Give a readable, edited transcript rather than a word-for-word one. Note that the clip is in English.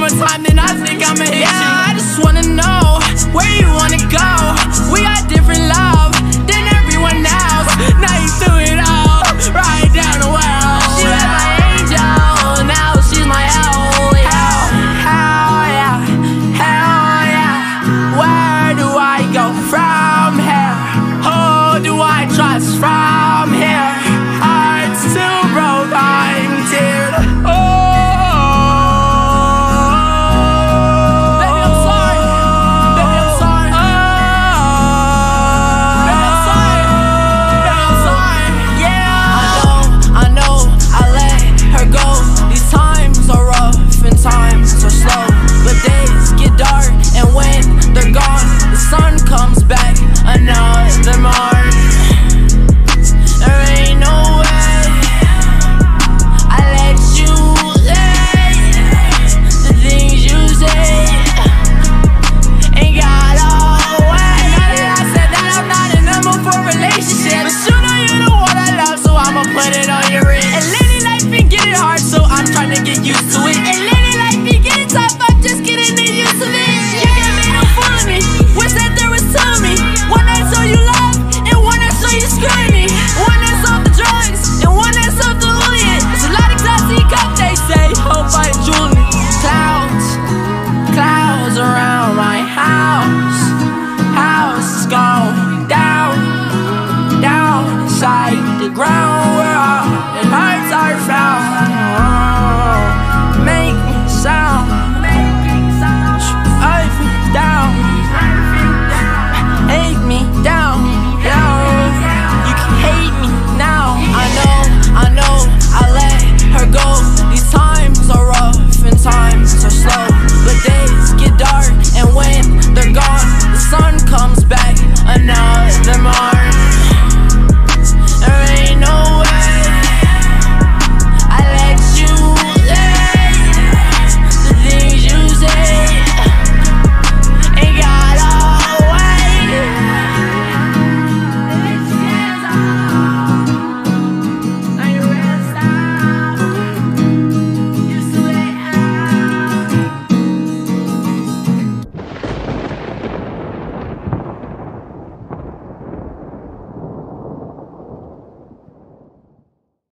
one more time, then I think I'ma hit